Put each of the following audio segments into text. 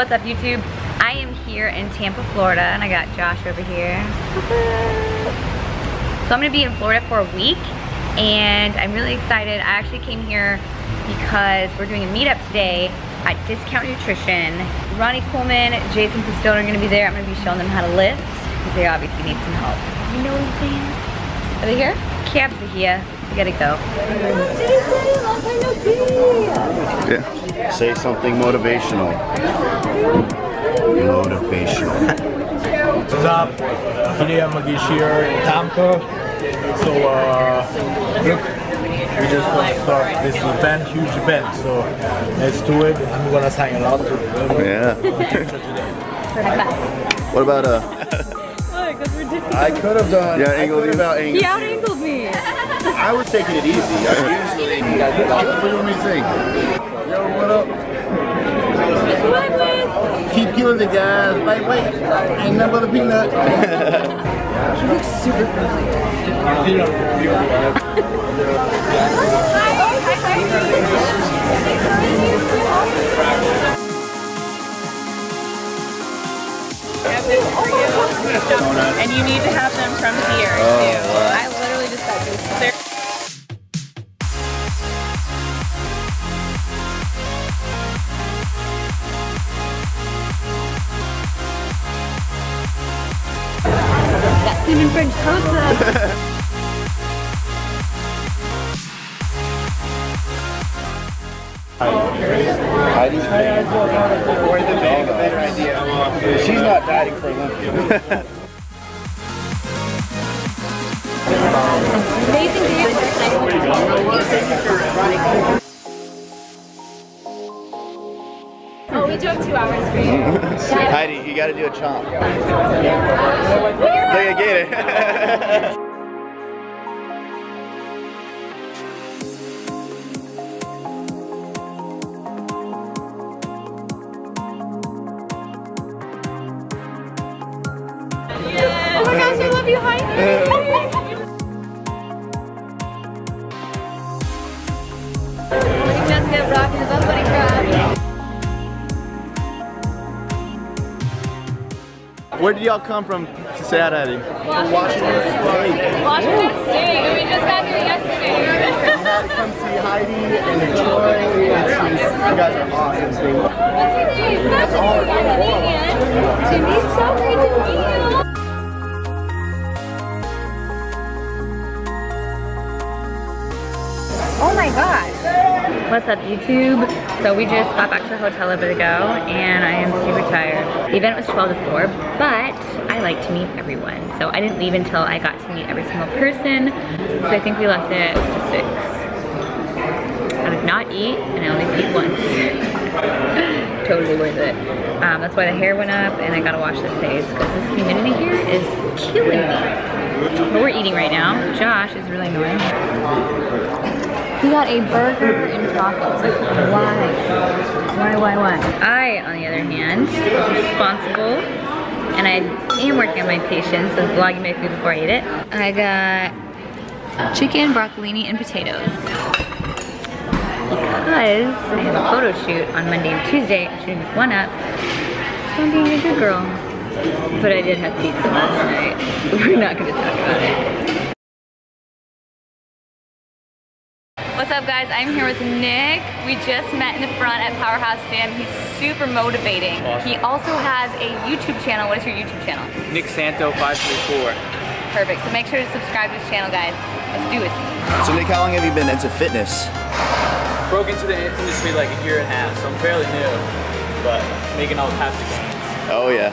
What's up, YouTube? I am here in Tampa, Florida, and I got Josh over here. So I'm gonna be in Florida for a week, and I'm really excited. I actually came here because we're doing a meetup today at Discount Nutrition. Ronnie Coleman, Jason Pistone are gonna be there. I'm gonna be showing them how to lift, because they obviously need some help. You know what I'm saying? Are they here? Cabs are here. We gotta go. Yeah. Say something motivational. Motivational. What's up? Today I'm here in Tampa. So look, we just gonna start this event, huge event. So let's do it. I'm gonna sign a lot. Yeah. What about I could have done. Yeah, angled you. He out-angled me. I was taking it easy. I usually what do you think? Yo, what up? Keep killing the guys. Wait. Ain't nothing but a peanut. She looks super friendly. And you need to have them from here too. Wow. I literally just got this. That's even French pizza. Heidi's paying for the bag, a better idea. She's not dieting for Olympia. Amazing views. Oh, we do have 2 hours for you. Heidi, you gotta do a chomp. There you get it. Oh my gosh, I love you, Heidi. Where did y'all come from to say hi to Heidi? Washington State. We just got here yesterday. We had to come see Heidi and enjoy. You guys are awesome. What's your name? That's all. Jimmy's so great to meet you. Oh my gosh. What's up, YouTube? So we just got back to the hotel a bit ago and I am super tired. The event was 12 to 4, but I like to meet everyone. So I didn't leave until I got to meet every single person. So I think we left at 6. I did not eat and I only ate once. Totally worth it. That's why the hair went up and I gotta wash this face because this humidity here is killing me. But we're eating right now. Josh is really annoying. He got a burger and tacos. Why? I, on the other hand, was responsible, and I am working on my patience with vlogging my food before I ate it. I got chicken, broccolini, and potatoes. Because I have a photo shoot on Monday and Tuesday, I'm shooting this one up, so I'm being a good girl. But I did have pizza last night. We're not gonna talk about it. What's up, guys? I'm here with Nick. We just met in the front at Powerhouse Gym. He's super motivating. Awesome. He also has a YouTube channel. What is your YouTube channel? Nick Santo 534. Perfect. So make sure to subscribe to his channel, guys. Let's do it. So Nick, how long have you been into fitness? Broke into the industry like a year and a half, so I'm fairly new, but making all types of gains. Oh yeah.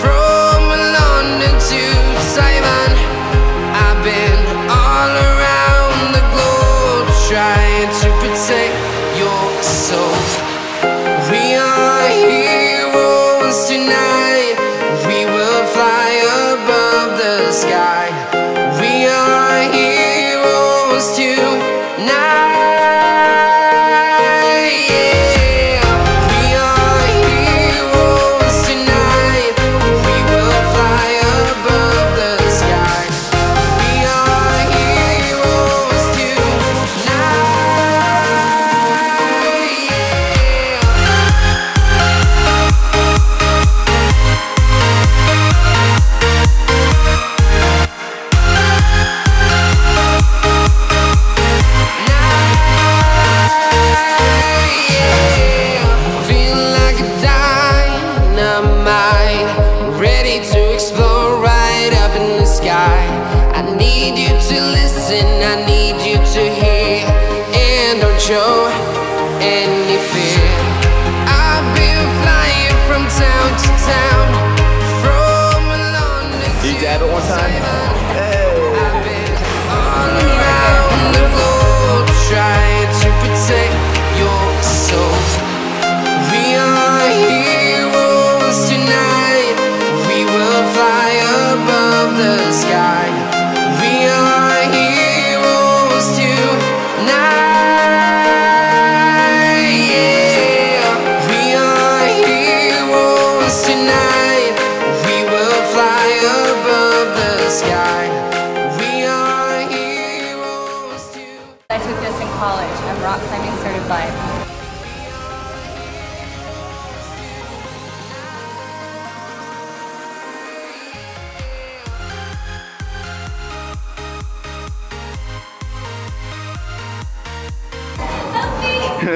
from London to Taiwan. I've been all around the globe, trying to protect your soul. We are here tonight, we will fly above the sky. We are heroes tonight.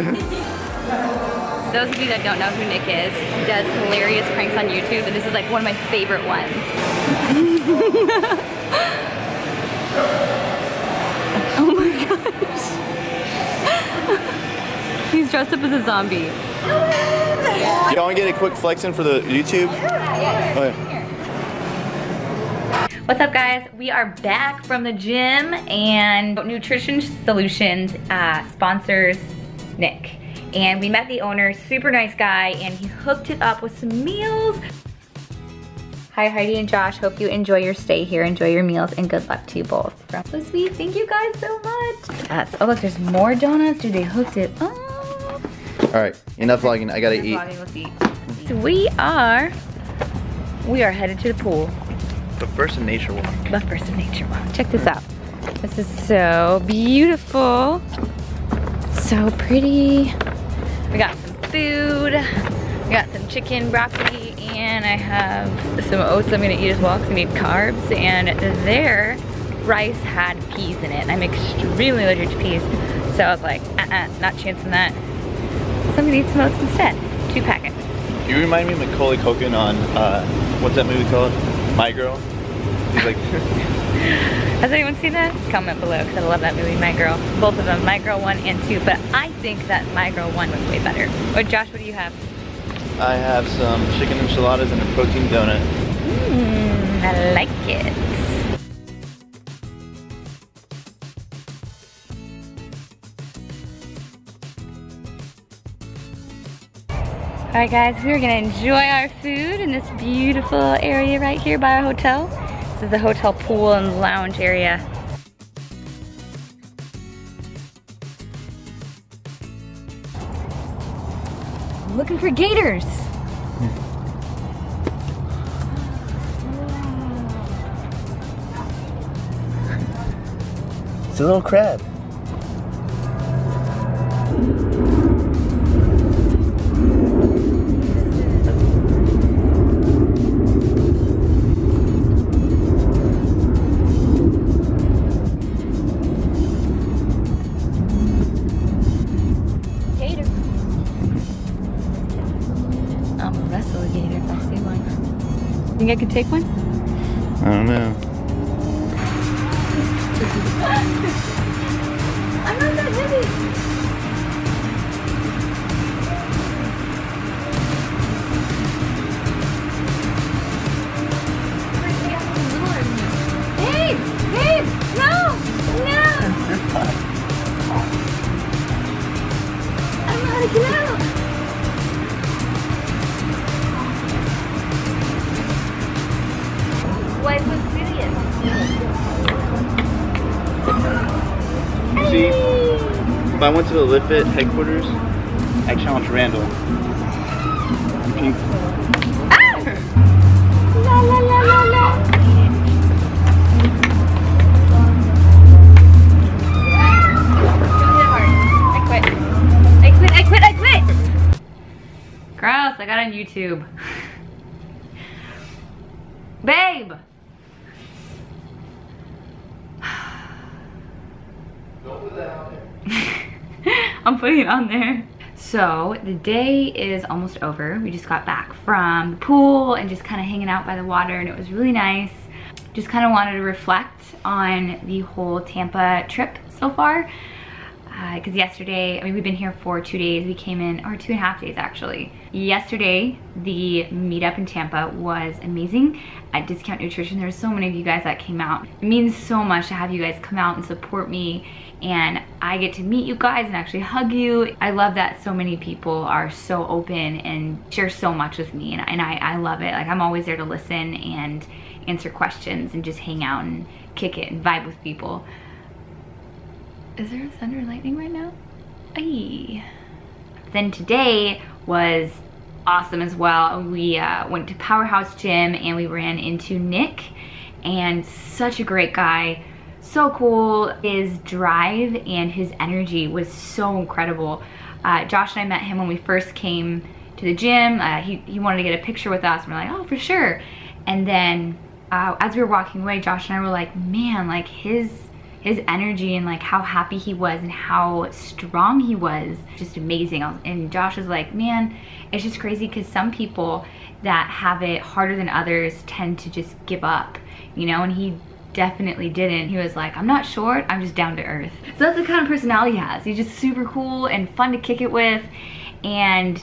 Those of you that don't know who Nick is, he does hilarious pranks on YouTube, and this is like one of my favorite ones. Oh my gosh. He's dressed up as a zombie. Y'all want to get a quick flex in for the YouTube? Yeah. Oh, yeah. What's up guys? We are back from the gym, and Nutrition Solutions sponsors Nick. And we met the owner, super nice guy, and he hooked it up with some meals. Hi Heidi and Josh, hope you enjoy your stay here, enjoy your meals, and good luck to you both. So sweet, thank you guys so much. Yes. Oh look, there's more donuts, dude, they hooked it up. All right, enough vlogging, I gotta eat. Let's eat. So we are headed to the pool. But first, a nature walk. But first, a nature walk. Check this out. This is so beautiful. So pretty. We got some food. We got some chicken, broccoli, and I have some oats I'm gonna eat as well because I need carbs. And their rice had peas in it. I'm extremely allergic to peas. So I was like, not chancing that. So I'm gonna eat some oats instead. 2 packets. You remind me of Macaulay Culkin on, what's that movie called? My Girl. He's like, has anyone seen that? Comment below, because I love that movie, My Girl. Both of them, My Girl 1 and 2, but I think that My Girl 1 was way better. Oh, Josh, what do you have? I have some chicken enchiladas and a protein donut. Mmm, I like it. All right guys, we're gonna enjoy our food in this beautiful area right here by our hotel. This is the hotel pool and lounge area. I'm looking for gators. It's a little crab. Think I could take one? I don't know. I'm not that heavy. Babe! No! No! I don't know how to get out. If I went to the Live Fit Headquarters, I challenged Randall. Ah! La, la, la, la, la. I quit. Gross, I got on YouTube. Babe! Don't put that out there. I'm putting it on there. So the day is almost over. We just got back from the pool and just kind of hanging out by the water, and it was really nice. Just kind of wanted to reflect on the whole Tampa trip so far. Because yesterday, I mean, we've been here for 2 days. We came in, or 2.5 days actually. Yesterday, the meetup in Tampa was amazing at Discount Nutrition. There were so many of you guys that came out. It means so much to have you guys come out and support me, and I get to meet you guys and actually hug you. I love that so many people are so open and share so much with me, and I love it. Like, I'm always there to listen and answer questions and just hang out and kick it and vibe with people. Is there thunder and lightning right now? Aye. Then today was awesome as well. We went to Powerhouse Gym and we ran into Nick, and such a great guy, so cool. His drive and his energy was so incredible. Josh and I met him when we first came to the gym. He wanted to get a picture with us, and we're like, oh, for sure. And then as we were walking away, Josh and I were like, man, like his his energy and like how happy he was and how strong he was, just amazing. And Josh was like, man, it's just crazy because some people that have it harder than others tend to just give up, you know, and he definitely didn't. He was like, I'm not short, I'm just down to earth. So that's the kind of personality he has. He's just super cool and fun to kick it with. And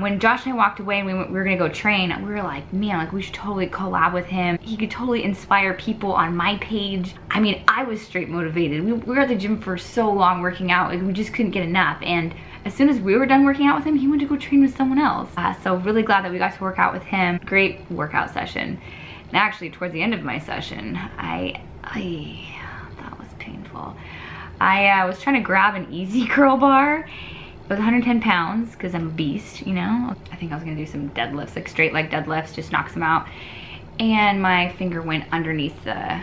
when Josh and I walked away and we were gonna go train, we were like, man, like we should totally collab with him. He could totally inspire people on my page. I mean, I was straight motivated. We were at the gym for so long working out, like we just couldn't get enough. And as soon as we were done working out with him, he went to go train with someone else. So really glad that we got to work out with him. Great workout session. And actually, towards the end of my session, that was painful. I was trying to grab an easy curl bar. It was 110 pounds, because I'm a beast, you know? I think I was gonna do some deadlifts, like straight leg deadlifts, just knocks them out. And my finger went underneath the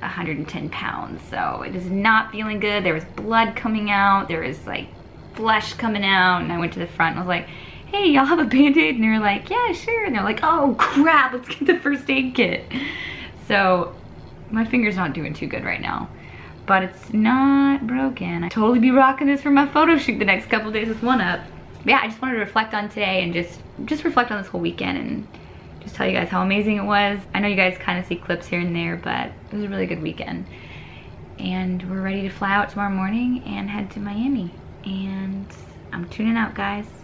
110 pounds, so it is not feeling good. There was blood coming out, there was like flesh coming out, and I went to the front and was like, hey, y'all have a Band-Aid? And they were like, yeah, sure. And they're like, oh crap, let's get the first aid kit. So my finger's not doing too good right now, but it's not broken. I'll totally be rocking this for my photo shoot the next couple days with 1UP. But yeah, I just wanted to reflect on today and just reflect on this whole weekend and just tell you guys how amazing it was. I know you guys kind of see clips here and there, but it was a really good weekend. And we're ready to fly out tomorrow morning and head to Miami. And I'm tuning out, guys.